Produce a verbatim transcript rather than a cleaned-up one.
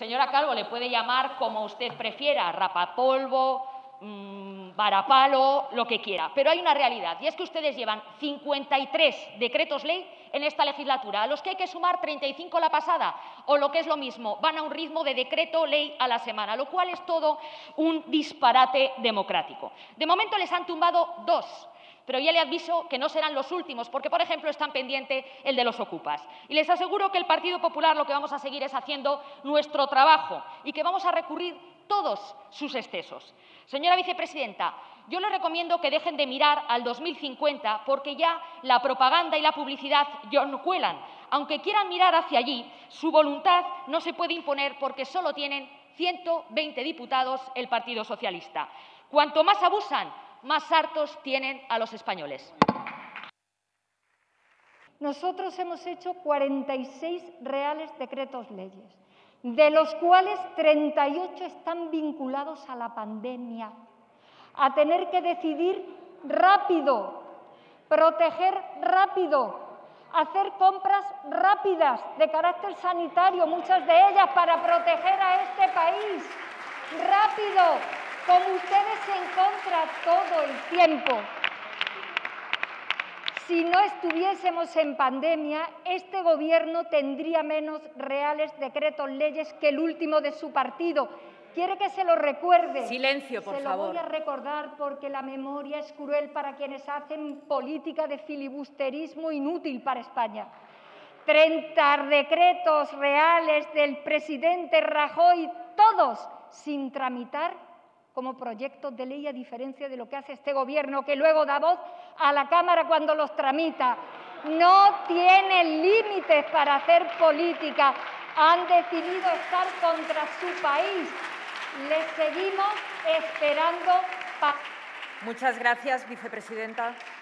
Señora Calvo, le puede llamar como usted prefiera, rapapolvo, mmm, varapalo, lo que quiera. Pero hay una realidad, y es que ustedes llevan cincuenta y tres decretos ley en esta legislatura, a los que hay que sumar treinta y cinco la pasada, o lo que es lo mismo, van a un ritmo de decreto ley a la semana, lo cual es todo un disparate democrático. De momento les han tumbado dos. Pero ya le aviso que no serán los últimos, porque, por ejemplo, están pendiente el de los ocupas. Y les aseguro que el Partido Popular lo que vamos a seguir es haciendo nuestro trabajo y que vamos a recurrir todos sus excesos. Señora vicepresidenta, yo les recomiendo que dejen de mirar al dos mil cincuenta, porque ya la propaganda y la publicidad ya no cuelan. Aunque quieran mirar hacia allí, su voluntad no se puede imponer porque solo tienen ciento veinte diputados el Partido Socialista. Cuanto más abusan, más hartos tienen a los españoles. Nosotros hemos hecho cuarenta y seis reales decretos leyes, de los cuales treinta y ocho están vinculados a la pandemia, a tener que decidir rápido, proteger rápido, hacer compras rápidas de carácter sanitario, muchas de ellas para proteger a este país, rápido. Como ustedes en contra todo el tiempo. Si no estuviésemos en pandemia, este Gobierno tendría menos reales decretos leyes que el último de su partido. ¿Quiere que se lo recuerde? Silencio, por favor. Se lo voy a recordar porque la memoria es cruel para quienes hacen política de filibusterismo inútil para España. treinta decretos reales del presidente Rajoy, todos sin tramitar como proyectos de ley, a diferencia de lo que hace este Gobierno, que luego da voz a la Cámara cuando los tramita. No tienen límites para hacer política. Han decidido estar contra su país. Les seguimos esperando. Muchas gracias, vicepresidenta.